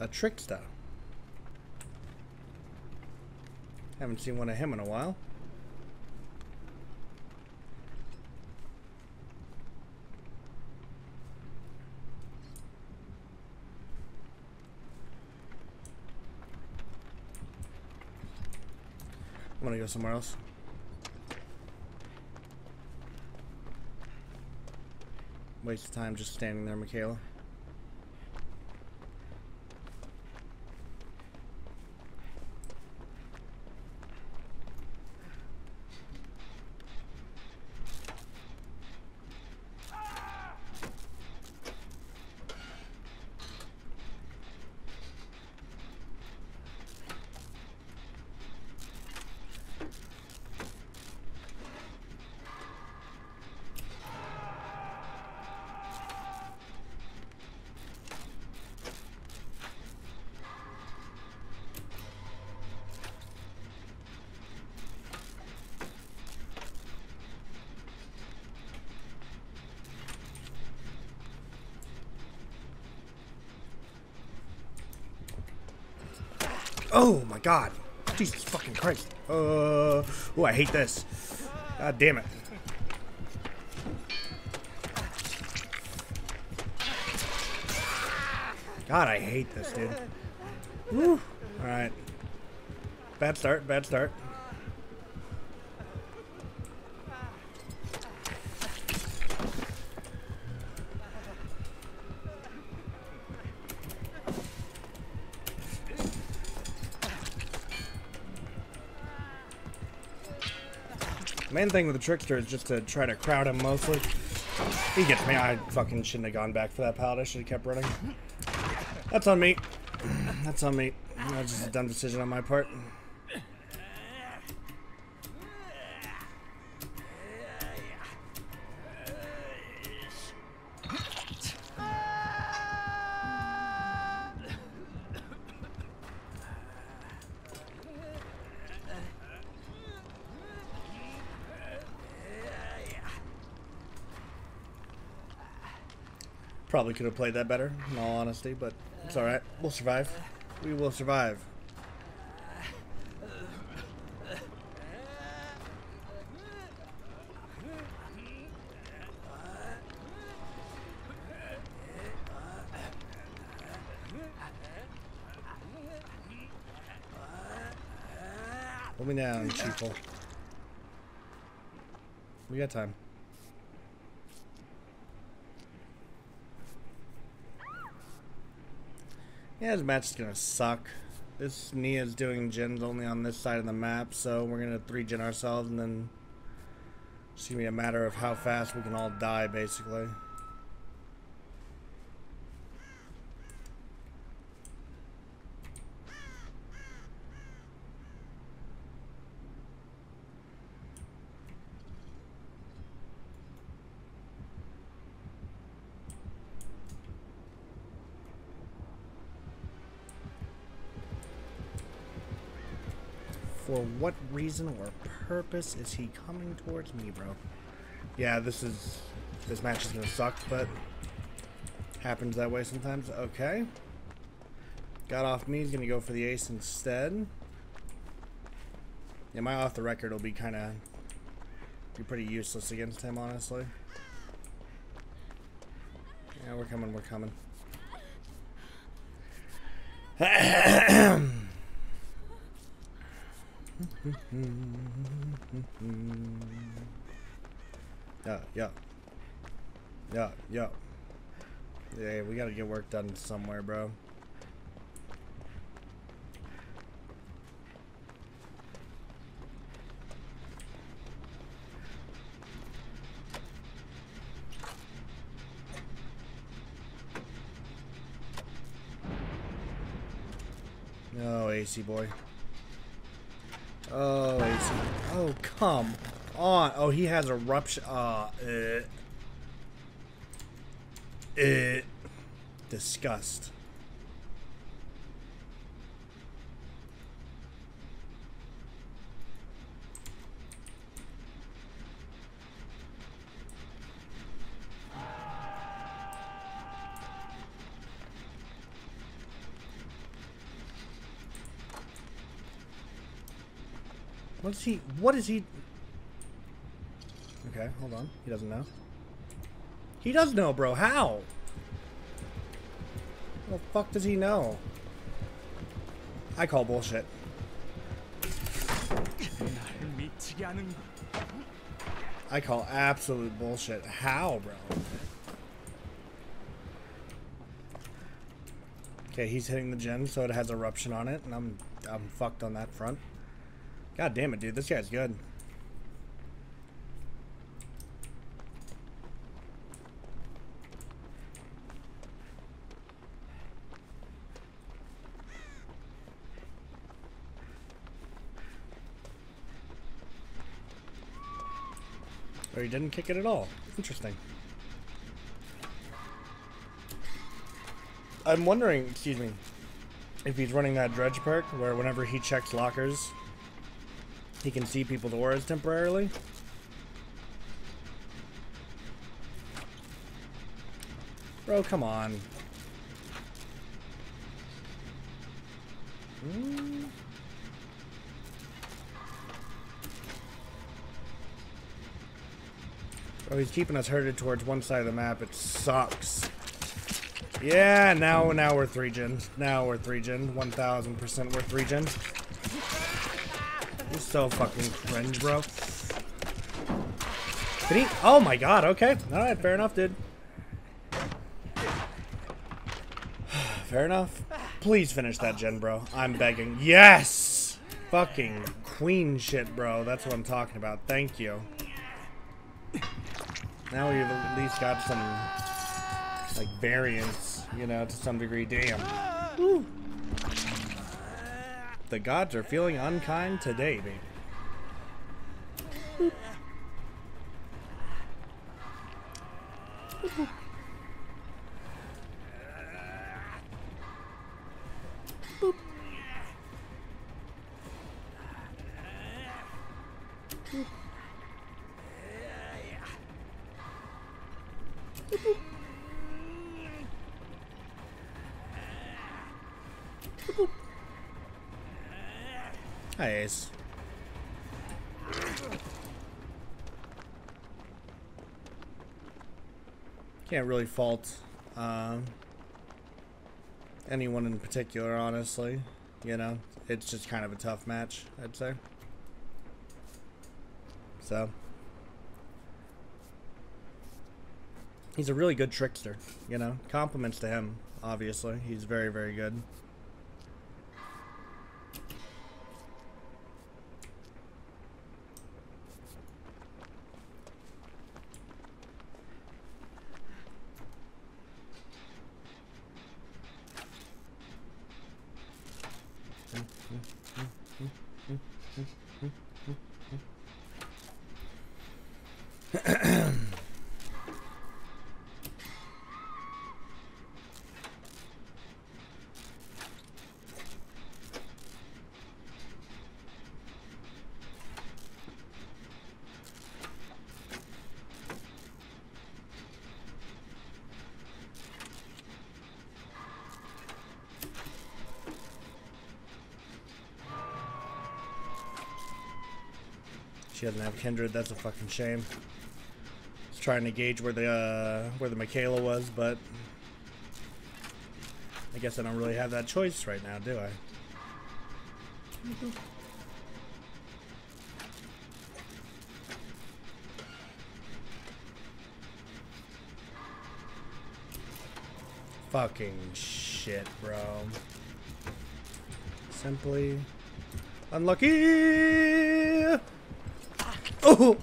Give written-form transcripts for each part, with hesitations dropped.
a trickster. Haven't seen one of him in a while. I'm gonna go somewhere else. Waste of time just standing there, Michaela. Oh my god. Jesus fucking Christ. Oh, I hate this. God damn it. God, I hate this, dude. Woo. All right. Bad start, bad start. Main thing with the trickster is just to try to crowd him mostly. He gets me. I fucking shouldn't have gone back for that pallet. I should have kept running. That's on me. That's on me. That's just a dumb decision on my part. Probably could have played that better, in all honesty, but it's alright. We'll survive. We will survive. Hold me down, Chiefo. We got time. Yeah, this match is gonna suck. This Nia's doing gens only on this side of the map, so we're gonna 3-gen ourselves, and then it's gonna be a matter of how fast we can all die, basically. For what reason or purpose is he coming towards me, bro? Yeah, this match is gonna suck, but happens that way sometimes. Okay, got off me. He's gonna go for the ace instead. Yeah, my off the record will be kind of pretty useless against him, honestly. Yeah, we're coming. We're coming. Yeah, we gotta get work done somewhere, bro. No, AC boy. Oh, AC. Oh, come on. Oh, he has eruption. Disgust. What's he? What is he? Okay, hold on. He doesn't know. He does know, bro. How? How the fuck does he know? I call bullshit. I call absolute bullshit. How, bro? Okay, he's hitting the gem, so it has eruption on it, and I'm fucked on that front. God damn it, dude. This guy's good. Or he didn't kick it at all. Interesting. I'm wondering, excuse me, if he's running that dredge perk where whenever he checks lockers, he can see people's auras temporarily. Bro, come on. Oh, he's keeping us herded towards one side of the map. It sucks. Yeah, now we're 3 gens. Now we're 3 gen. 1000% we're 3 gen. He's so fucking cringe, bro. Did he? Oh my god, okay. Alright, fair enough, dude. Fair enough. Please finish that gen, bro. I'm begging. Yes! Fucking queen shit, bro. That's what I'm talking about. Thank you. Now we've at least got some, like, variance, you know, to some degree. Damn. Woo. The gods are feeling unkind today, baby. Boop. Boop. Nice. Can't really fault anyone in particular, honestly. You know, it's just kind of a tough match, I'd say. So. He's a really good trickster, you know. Compliments to him, obviously. He's very, very good. She doesn't have Kindred. That's a fucking shame. I was trying to gauge where the Michaela was, but I guess I don't really have that choice right now, do I? Fucking shit, bro. Simply unlucky. Oh,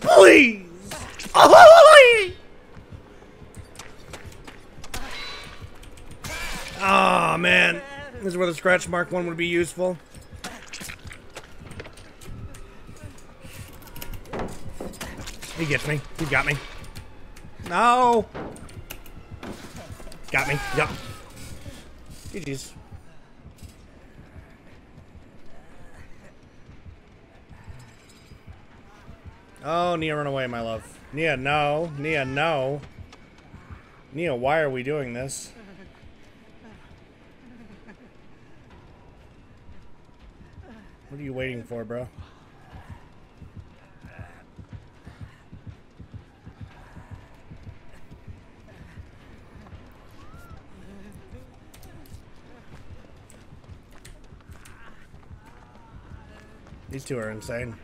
please! Oh, oh, man. This is where the scratch mark one would be useful. He gets me. He got me. No! Got me. Yup. GG's. Oh, Nia, run away, my love. Nia, no. Nia, no. Nia, why are we doing this? What are you waiting for, bro? These two are insane.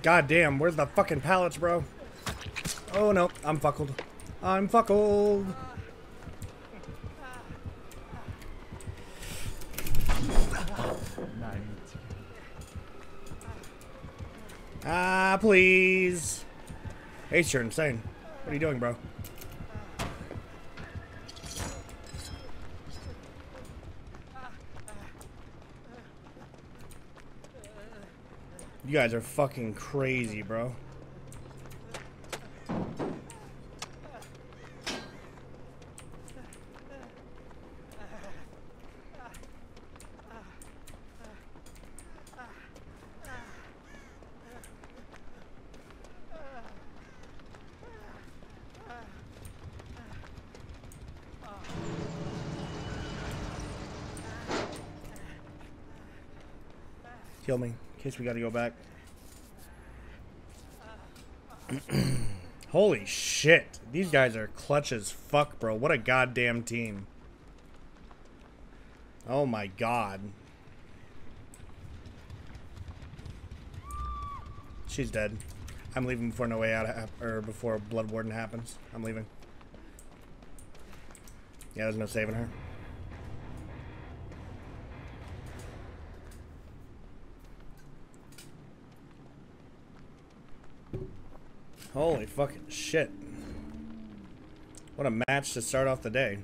God damn, where's the fucking pallets, bro? Oh no, I'm fuckled. I'm fuckled. Ah, please. Hey, you're insane. What are you doing, bro? You guys are fucking crazy, bro. Kill me. In case we gotta go back. Holy shit. These guys are clutch as fuck, bro. What a goddamn team. Oh my god. She's dead. I'm leaving before No Way Out, or before Blood Warden happens. I'm leaving. Yeah, there's no saving her. Holy fucking shit. What a match to start off the day.